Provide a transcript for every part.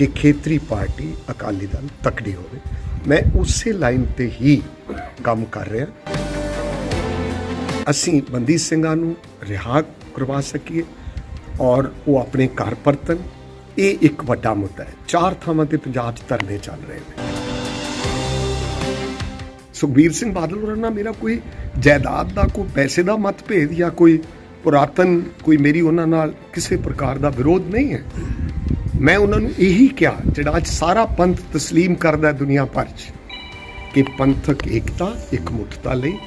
कि खेतरी पार्टी अकाली दल तकड़ी हो गई। मैं उस लाइन ते ही काम कर रहा। असी बंदी सिंघां नूं रिहा करवा सकीए और वो अपने घर परतन, ये एक वड्डा मुद्दा है। 4 थावां ते पंजाब च धरने चल रहे हैं। सुखबीर सिंह बादल और ना मेरा कोई जायदाद का कोई पैसे का मतभेद या कोई पुरातन कोई मेरी उन्होंने किसी प्रकार का विरोध नहीं है। मैं उन्होंने यही क्या जो अच सारा पंथ तस्लीम करता दुनिया भर कि पंथक एकता एकमुठता लिए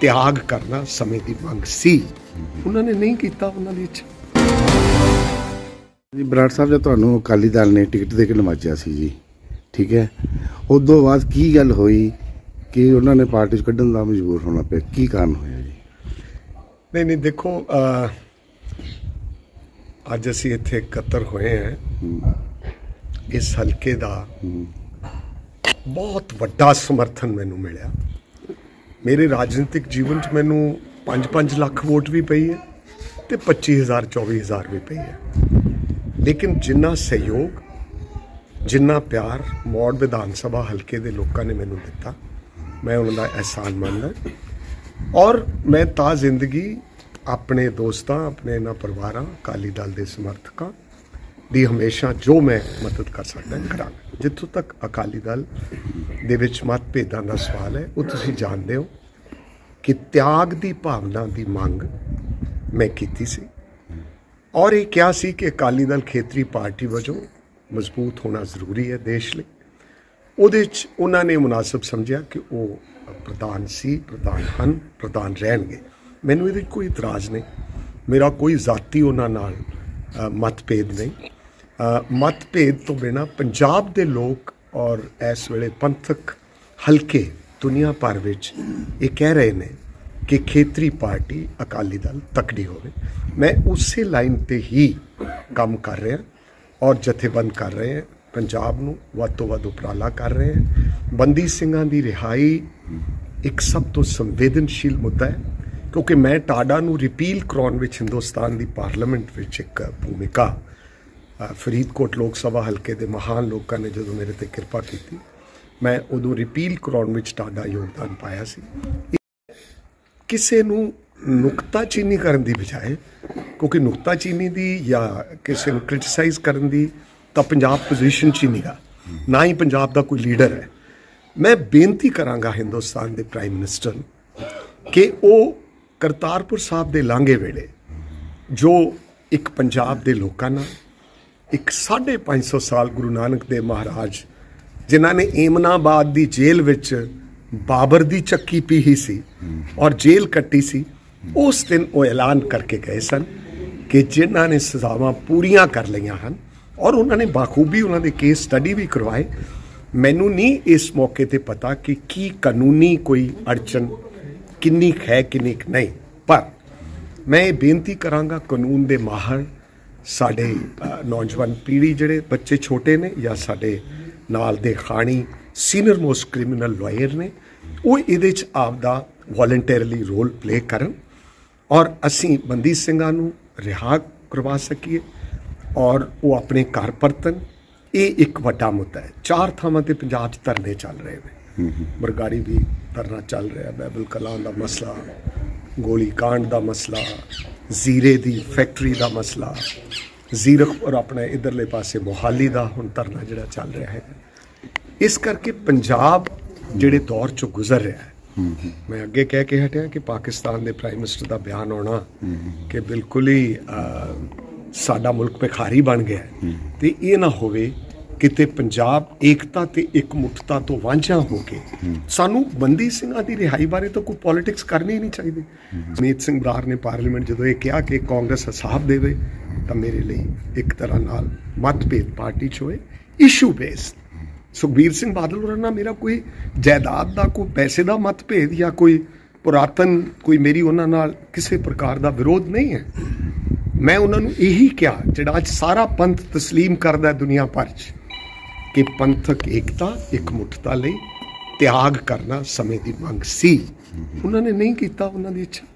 त्याग करना समय की मांग सी, उन्होंने नहीं किया। उन्होंने जी बराड़ साहब जो तुहानू अकाली दल ने टिकट दे के नवाजा सी जी, ठीक है, उदों बाद की गल होई कि उन्होंने पार्टी कढ़न का मजबूर होना पे, की कारण होया जी? नहीं देखो, अज असी इत्थे इकट्ठे होए हैं। इस हलके का बहुत वड्डा समर्थन मैनू मिलिया। मेरे राजनीतिक जीवन च मैनू 5-5 लाख वोट भी पई है तो 25,000 24,000 भी पई है। लेकिन जिन्ना सहयोग जिन्ना प्यार मौड़ विधान सभा हलके के लोगों ने मैनू दिता, मैं उन्होंने एहसान मानना। और मैं ता जिंदगी अपने दोस्तों अपने इन्होंने परिवार अकाली दल के समर्थकों की हमेशा जो मैं मदद कर सकता करा। जितों तक अकाली दल दे विच मतभेदा का सवाल है, वो तुसीं जानते हो कि त्याग की भावना की मांग मैं की सी और ये कहा सी कि अकाली दल खेतरी पार्टी वजों मजबूत होना जरूरी है देश लई। उहदे च उन्होंने मुनासिब समझिया कि वो प्रधान सी प्रधान हन प्रधान रहणगे। मैनूं इहदे कोई इतराज नहीं, मेरा कोई जाती उन्हां नाल मतभेद नहीं। मतभेद तो बिना पंजाब दे लोग और इस वेले पंथक हलके दुनिया भर विच ये कह रहे ने कि खेतरी पार्टी अकाली दल तकड़ी होवे। मैं उस लाइन ते ही काम कर रहा और जथेबंद कर रहे हैं, पंजाब नूं वध तों वध उपराला कर रहे हैं। बंदी सिंघां दी रिहाई एक सब तो संवेदनशील मुद्दा है क्योंकि मैं टाडा नूं रिपील कराउण विच हिंदुस्तान दी पार्लीमेंट विच एक भूमिका फरीदकोट लोक सभा हलके दे महान लोगों ने जदों मेरे ते किरपा कीती, मैं उदों रिपील कराउण विच टाडा योगदान पाया सी। किसे नूं नुकताचीनी करन दी बजाए क्योंकि नुकताचीनी दी या किसे नूं क्रिटिसाइज़ करन दी तो पंजाब पोजिशन च ही नहींगा, ना ही पंजाब का कोई लीडर है। मैं बेनती कराँगा हिंदुस्तान के प्राइम मिनिस्टर कि वो करतारपुर साहब के लांघे वेले जो एक पंजाब के लोगों ने एक 550 साल गुरु नानक देव महाराज जिन्हों ने एमनाबाद की जेल विच बाबर की चक्की पी ही सी और जेल कट्टी सी, उस दिन वो ऐलान करके गए सन कि जिन्हों ने सजावां पूरियां कर लईआं हन और उन्होंने बाखूबी उन्होंने केस स्टडी भी करवाए। मैनू नहीं इस मौके पर पता कि कानूनी कोई अड़चन किन्नी है किन्नी नहीं, पर मैं ये बेनती कराँगा कानून दे माहर साढ़े नौजवान पीढ़ी जिहड़े बच्चे छोटे ने या साढ़े नाल दे खाणी सीनियर मोस्ट क्रिमिनल लॉयर ने, वो इहदे च आपदा वॉलंटेयरली रोल प्ले करन और असी बंदी सिंघां नूं रिहा करवा सकीए और वो अपने घर परतन, ये एक वड्डा मुद्दा है। 4 थावां ते पंजाब च धरने चल रहे हैं। बरगाड़ी भी धरना चल रहा, बैबल कलां का मसला, गोली कांड का मसला, जीरे की फैक्ट्री का मसला, जीरक और अपने इधरले पासे मोहाली का हुण धरना जिहड़ा चल रहा है। इस करके पंजाब जिहड़े दौर चो गुजर रहा है, मैं अगे कह के हटिया कि पाकिस्तान के प्राइम मिनिस्टर का बयान आना कि बिल्कुल ही साडा मुल्क भिखारी बन गया है तो ये ना होवे किते पंजाब एकता ते एकमुठता तो वांझा हो के सानू बंदी सिंघां दी रिहाई बारे तो कोई पॉलिटिक्स करनी ही नहीं चाहिए। जगमीत सिंह बरार ने पार्लीमेंट जदों ये कहा कि कांग्रेस हिसाब देवे तो मेरे लिए एक तरह नाल मतभेद पार्टी च होए इशू बेस्ड। सुखबीर सिंह बादल और ना मेरा कोई जायदाद का कोई पैसे का मतभेद या कोई पुरातन कोई मेरी उन्होंने किसी प्रकार का विरोध नहीं है। मैं उन्होंने यही क्या जो अच सारा पंथ तस्लीम करता दुनिया भर कि पंथक एकता एकमुठता लिए त्याग करना समय की मांग सी, उन्होंने नहीं किया। उन्होंने इच्छा